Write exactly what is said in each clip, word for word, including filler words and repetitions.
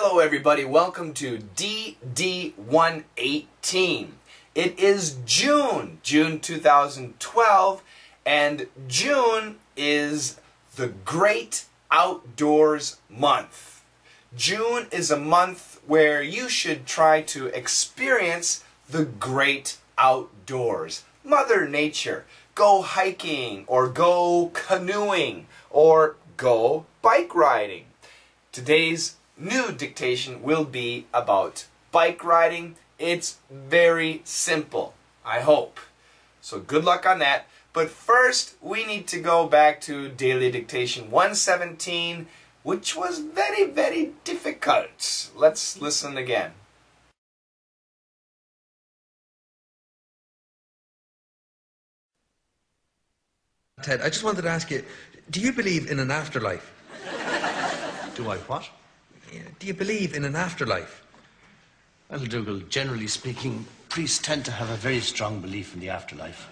Hello everybody, welcome to D D one eighteen. It is June, June two thousand twelve, and June is the Great Outdoors Month. June is a month where you should try to experience the great outdoors. Mother Nature. Go hiking, or go canoeing, or go bike riding. Today's new dictation will be about bike riding. It's very simple, I hope. So good luck on that. But first, we need to go back to daily dictation one seventeen, which was very, very difficult. Let's listen again. Ted, I just wanted to ask you, do you believe in an afterlife? Do I what? Do you believe in an afterlife? Well, Dougal, generally speaking, priests tend to have a very strong belief in the afterlife.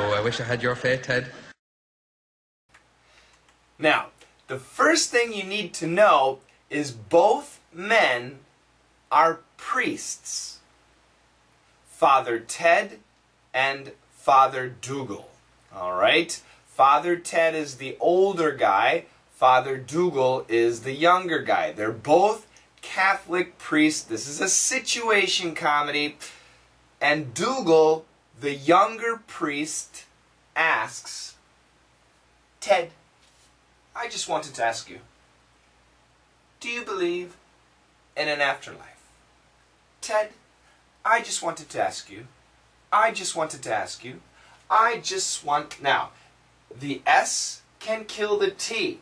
Oh, I wish I had your faith, Ted. Now, the first thing you need to know is both men are priests. Father Ted and Father Dougal. All right? Father Ted is the older guy. Father Dougal is the younger guy. They're both Catholic priests. This is a situation comedy. And Dougal, the younger priest, asks, Ted, I just wanted to ask you, do you believe in an afterlife? Ted, I just wanted to ask you, I just wanted to ask you, I just want... Now, the S can kill the T.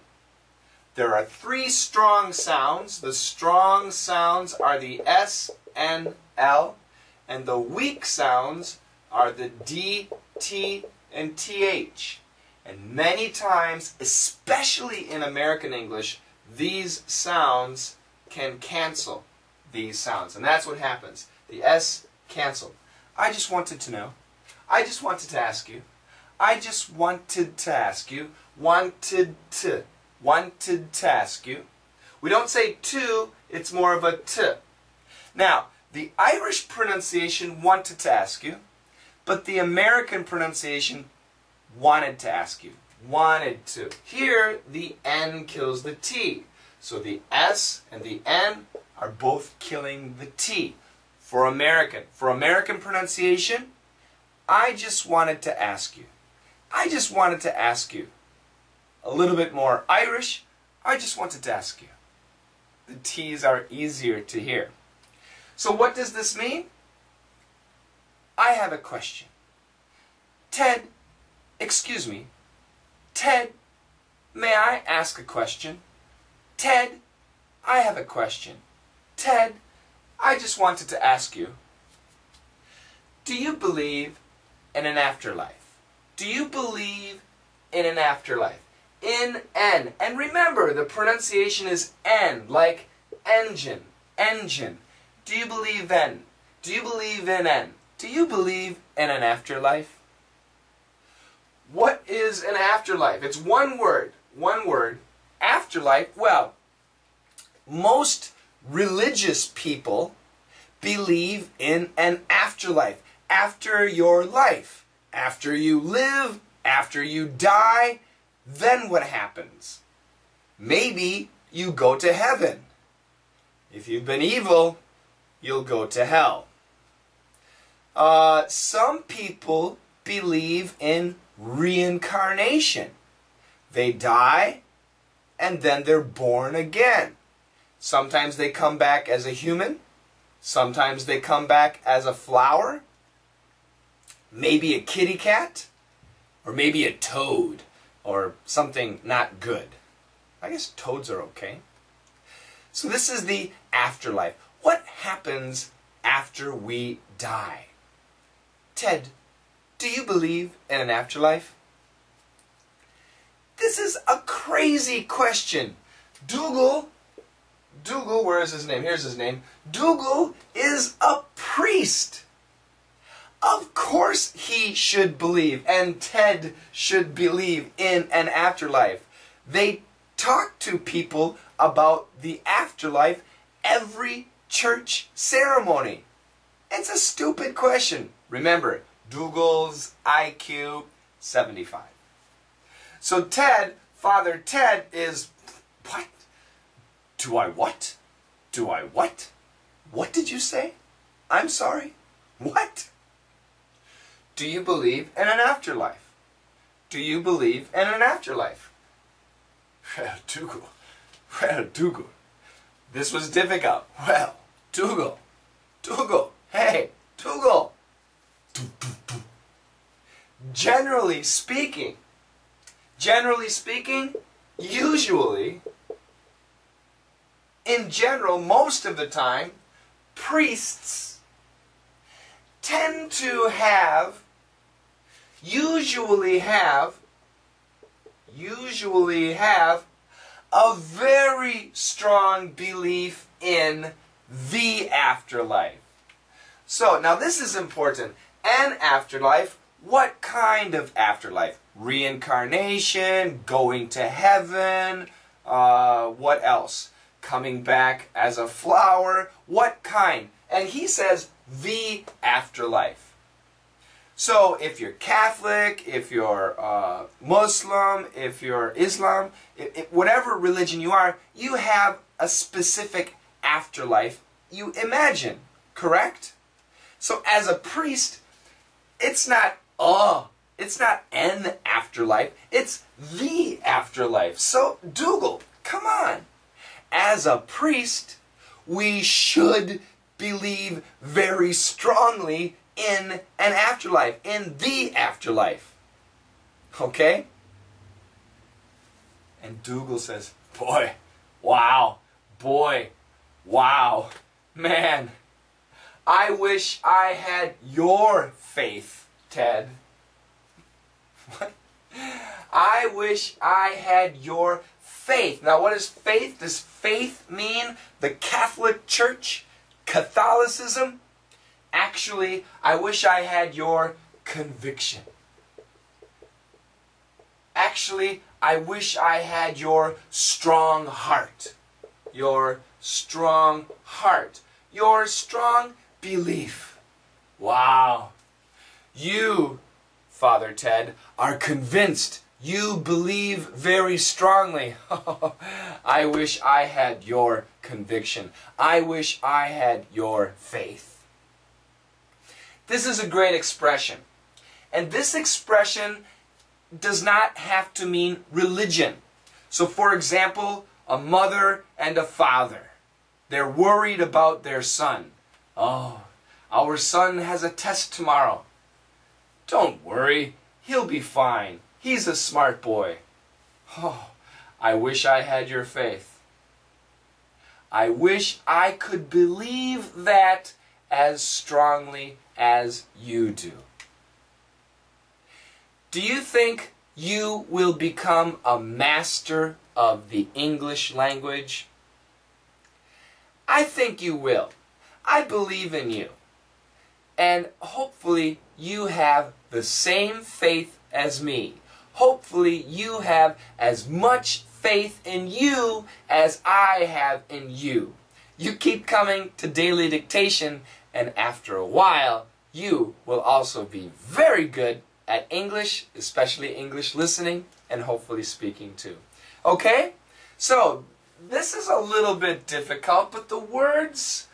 There are three strong sounds. The strong sounds are the S and L, and the weak sounds are the D, T, and T H. And many times, especially in American English, these sounds can cancel these sounds. And that's what happens. The S canceled. I just wanted to know. I just wanted to ask you. I just wanted to ask you. Wanted to. Wanted to ask you. We don't say to, it's more of a t. Now, the Irish pronunciation wanted to ask you, but the American pronunciation wanted to ask you. Wanted to. Here, the N kills the T. So the S and the N are both killing the T. For American. For American pronunciation, I just wanted to ask you. I just wanted to ask you. A little bit more Irish, I just wanted to ask you. The T's are easier to hear. So what does this mean? I have a question. Ted, excuse me. Ted, may I ask a question? Ted, I have a question. Ted, I just wanted to ask you. Do you believe in an afterlife? Do you believe in an afterlife? In N. And remember, the pronunciation is N, like engine, engine. Do you believe N? Do you believe in N? Do you believe in an afterlife? What is an afterlife? It's one word, one word. Afterlife, well, most religious people believe in an afterlife. After your life, after you live, after you die, then what happens? Maybe you go to heaven. If you've been evil, you'll go to hell. Uh, some people believe in reincarnation. They die, and then they're born again. Sometimes they come back as a human. Sometimes they come back as a flower. Maybe a kitty cat. Or maybe a toad. Or something not good. I guess toads are okay. So this is the afterlife. What happens after we die? Ted, do you believe in an afterlife? This is a crazy question. Dougal, Dougal, where is his name? Here's his name. Dougal is a priest. Of course he should believe, and Ted should believe in an afterlife. They talk to people about the afterlife every church ceremony? It's a stupid question. Remember, Dougal's I Q, seventy-five. So Ted, Father Ted is, what? Do I what? Do I what? What did you say? I'm sorry. What? Do you believe in an afterlife? Do you believe in an afterlife? Well, Dougal. Well, Dougal. This was difficult. Well, Dougal. Dougal. Hey, Dougal. Generally speaking, generally speaking, usually, in general, most of the time, priests tend to have, usually have, usually have a very strong belief in the afterlife. So, now this is important. An afterlife, what kind of afterlife? Reincarnation, going to heaven, uh, what else? Coming back as a flower, what kind? And he says, the afterlife. So if you're Catholic, if you're uh, Muslim, if you're Islam, if, if, whatever religion you are, you have a specific afterlife you imagine, correct? So as a priest, it's not uh, it's not an afterlife, it's the afterlife. So Dougal, come on. As a priest, we should believe very strongly in an afterlife, in the afterlife. Okay? And Dougal says, boy, wow, boy, wow, man, I wish I had your faith, Ted. What? I wish I had your faith. Now, what is faith? Does faith mean the Catholic Church? Catholicism? Actually, I wish I had your conviction. Actually, I wish I had your strong heart. Your strong heart. Your strong belief. Wow. You, Father Ted, are convinced. You believe very strongly. I wish I had your conviction. I wish I had your faith. This is a great expression. And this expression does not have to mean religion. So, for example, a mother and a father. They're worried about their son. Oh, our son has a test tomorrow. Don't worry. He'll be fine. He's a smart boy. Oh, I wish I had your faith. I wish I could believe that as strongly as you do. Do you think you will become a master of the English language? I think you will. I believe in you. And hopefully you have the same faith as me. Hopefully you have as much faith in you as I have in you. You keep coming to daily dictation, and after a while, you will also be very good at English, especially English listening, and hopefully speaking too. Okay? So, this is a little bit difficult, but the words,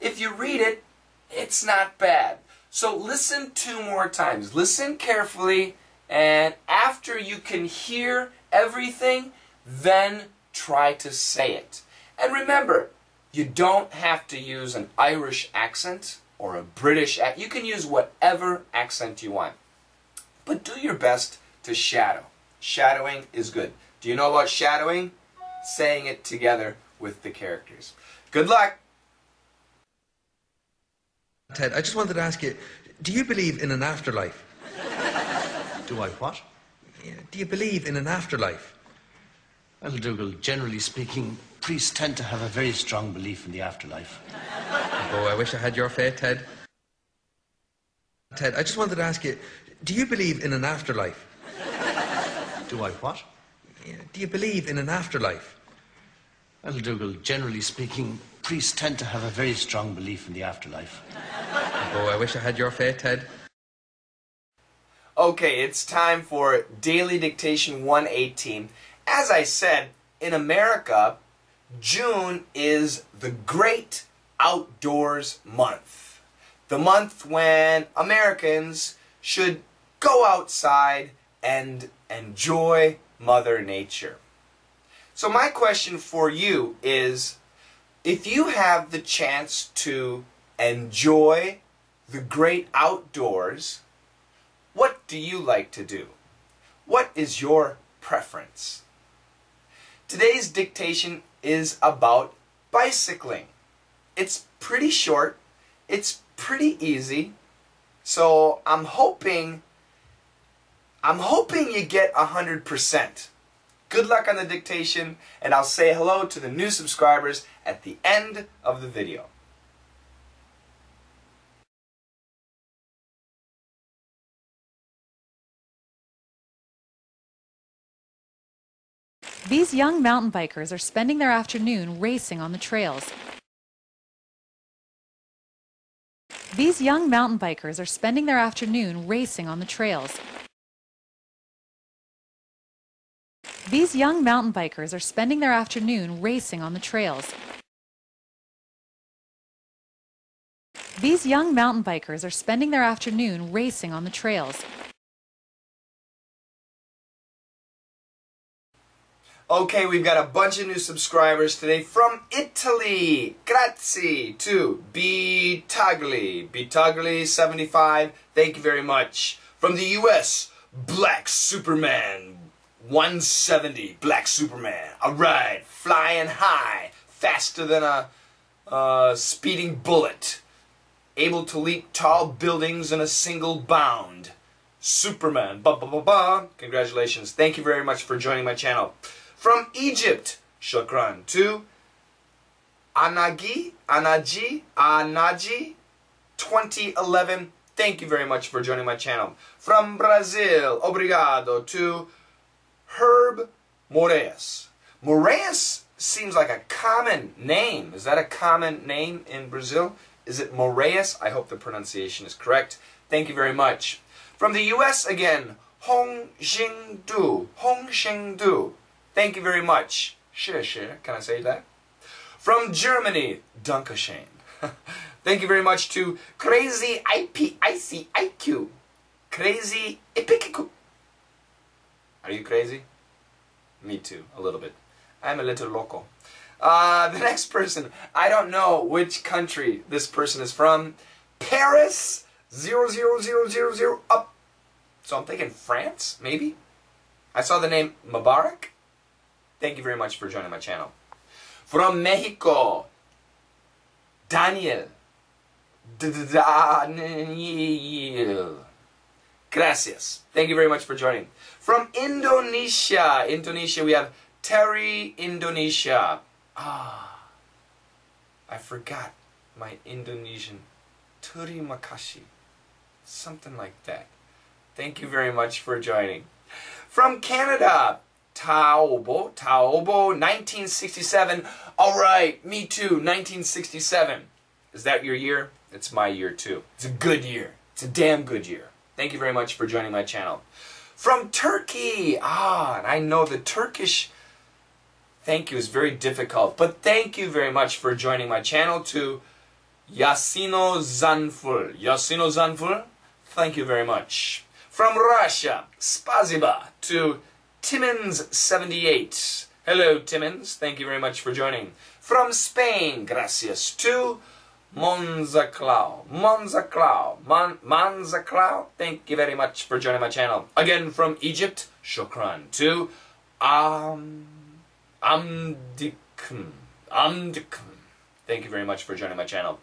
if you read it, it's not bad. So listen two more times. Listen carefully. And after you can hear everything, then try to say it. And remember, you don't have to use an Irish accent or a British accent. You can use whatever accent you want. But do your best to shadow. Shadowing is good. Do you know about shadowing? Saying it together with the characters. Good luck! Ted, I just wanted to ask you, do you believe in an afterlife? Do I what? Yeah, do you believe in an afterlife? Well, Dougal, generally speaking, priests tend to have a very strong belief in the afterlife. Oh, I wish I had your faith, Ted. Ted, I just wanted to ask you, do you believe in an afterlife? Do I what? Yeah, do you believe in an afterlife? Well, Dougal, generally speaking, priests tend to have a very strong belief in the afterlife. Oh, I wish I had your faith, Ted. Okay, it's time for Daily Dictation one eighteen. As I said, in America, June is the Great Outdoors Month. The month when Americans should go outside and enjoy Mother Nature. So my question for you is, if you have the chance to enjoy the great outdoors, what do you like to do? What is your preference? Today's dictation is about bicycling. It's pretty short, it's pretty easy, so I'm hoping I'm hoping you get one hundred percent. Good luck on the dictation, and I'll say hello to the new subscribers at the end of the video. These young mountain bikers are spending their afternoon racing on the trails. These young mountain bikers are spending their afternoon racing on the trails. These young mountain bikers are spending their afternoon racing on the trails. These young mountain bikers are spending their afternoon racing on the trails. Okay, we've got a bunch of new subscribers today from Italy. Grazie to Bitagli, Bitagli seventy-five, thank you very much. From the U S, Black Superman. one seventy, Black Superman. Alright, flying high, faster than a uh, speeding bullet, able to leap tall buildings in a single bound. Superman, ba ba ba ba. Congratulations, thank you very much for joining my channel. From Egypt, shukran to Anagi, Anaji, Anaji, twenty eleven. Thank you very much for joining my channel. From Brazil, obrigado to Herb Moraes. Moraes seems like a common name. Is that a common name in Brazil? Is it Moraes? I hope the pronunciation is correct. Thank you very much. From the U S again, Hong Xing Du. Hong Xing Du. Thank you very much. Sure, sure. Can I say that? From Germany, Dankeschön. Thank you very much to Crazy I P I C I Q. Crazy I P I C I Q. Are you crazy? Me too, a little bit. I'm a little loco. Uh, the next person, I don't know which country this person is from. Paris, zero zero zero zero zero up. So I'm thinking France, maybe? I saw the name Mubarak. Thank you very much for joining my channel. From Mexico, Daniel. Daniel. Gracias. Thank you very much for joining. From Indonesia, Indonesia, we have Terry Indonesia. Ah, I forgot my Indonesian. Terima kasih. Something like that. Thank you very much for joining. From Canada, Taobo, Taobo, nineteen sixty-seven. All right, me too, nineteen sixty-seven. Is that your year? It's my year too. It's a good year. It's a damn good year. Thank you very much for joining my channel. From Turkey, ah, and I know the Turkish thank you is very difficult, but thank you very much for joining my channel to Yasino Zanful. Yasino Zanful, thank you very much. From Russia, Spaziba to Timmins seventy-eight. Hello Timmins, thank you very much for joining. From Spain, gracias to Monzaclao, Monzaclao, Mon Monzaclao, thank you very much for joining my channel. Again from Egypt, shukran to um, Amdikum, Amdikum, thank you very much for joining my channel.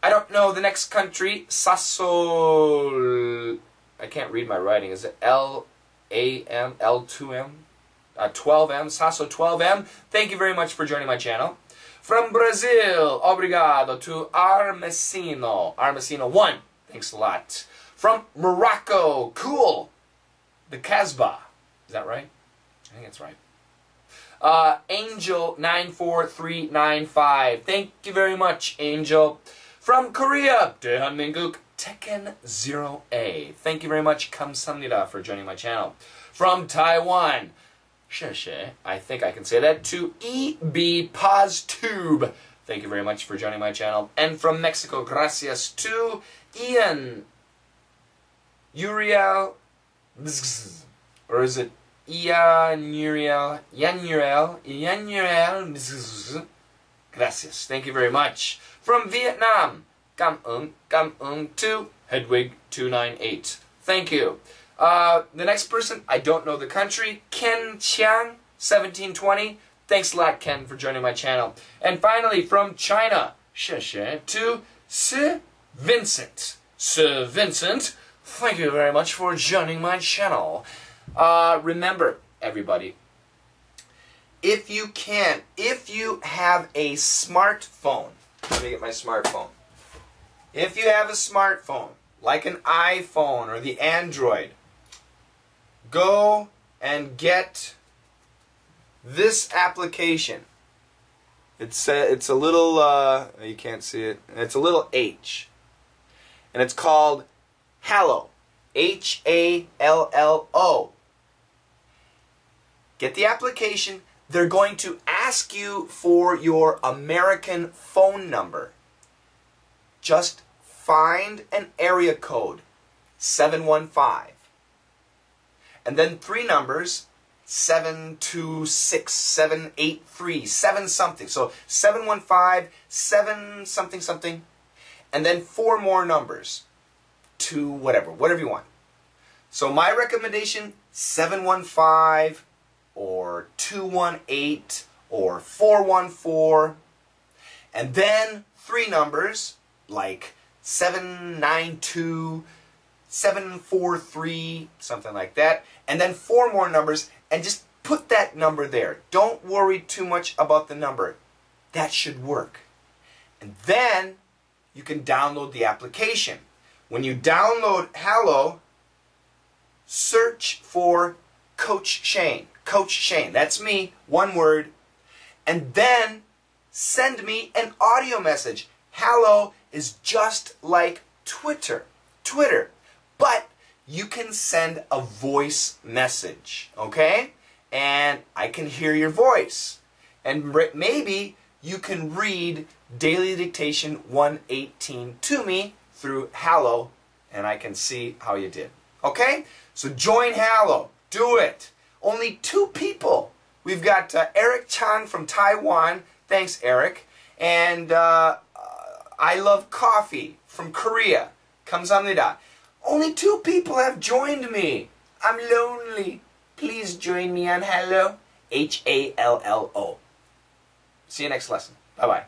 I don't know the next country, Sassol, I can't read my writing, is it L A M, L two M, uh, twelve M, Sasso twelve M, thank you very much for joining my channel. From Brazil, obrigado to Armesino, Armesino one, thanks a lot. From Morocco, cool, the Casbah, is that right? I think it's right. Uh, Angel nine four three nine five. Thank you very much, Angel. From Korea, Daehan Minguk Tekken zero A. Thank you very much, Kamsamnida, for joining my channel. From Taiwan, I think I can say that, to E B PozTube. Thank you very much for joining my channel. And from Mexico, gracias to Ian Uriel, or is it Ian Uriel? Ian Uriel, Ian Uriel, gracias. Thank you very much. From Vietnam, Cam Ung, Cam Ung to Hedwig two nine eight. Thank you. Uh, the next person, I don't know the country, Ken Chiang, seventeen twenty. Thanks a lot, Ken, for joining my channel. And finally, from China, to Sir Vincent. Sir Vincent, thank you very much for joining my channel. Uh, remember, everybody, if you can, if you have a smartphone, let me get my smartphone. If you have a smartphone, like an iPhone or the Android, go and get this application. It's a, it's a little, uh, you can't see it, it's a little H. And it's called Hallow. H A L L O. Get the application. They're going to ask you for your American phone number. Just find an area code, seven one five. And then three numbers, seven two six, seven eight three, seven something. So seven one five, seven something something, and then four more numbers, two whatever, whatever you want. So my recommendation, seven one five or two one eight or four one four, and then three numbers like seven nine two, seven four three, something like that, and then four more numbers, and just put that number there. Don't worry too much about the number. That should work. And then you can download the application. When you download Hallow, search for Coach Shane. Coach Shane, that's me, one word. And then send me an audio message. Hallow is just like Twitter. Twitter. But you can send a voice message, okay? And I can hear your voice. And maybe you can read Daily Dictation one eighteen to me through Hallow, and I can see how you did, okay? So join Hallow. Do it. Only two people. We've got uh, Eric Chang from Taiwan. Thanks, Eric. And uh, I Love Coffee from Korea. Kamsamnida. Only two people have joined me. I'm lonely. Please join me on Hallow. H A L L O. See you next lesson. Bye-bye.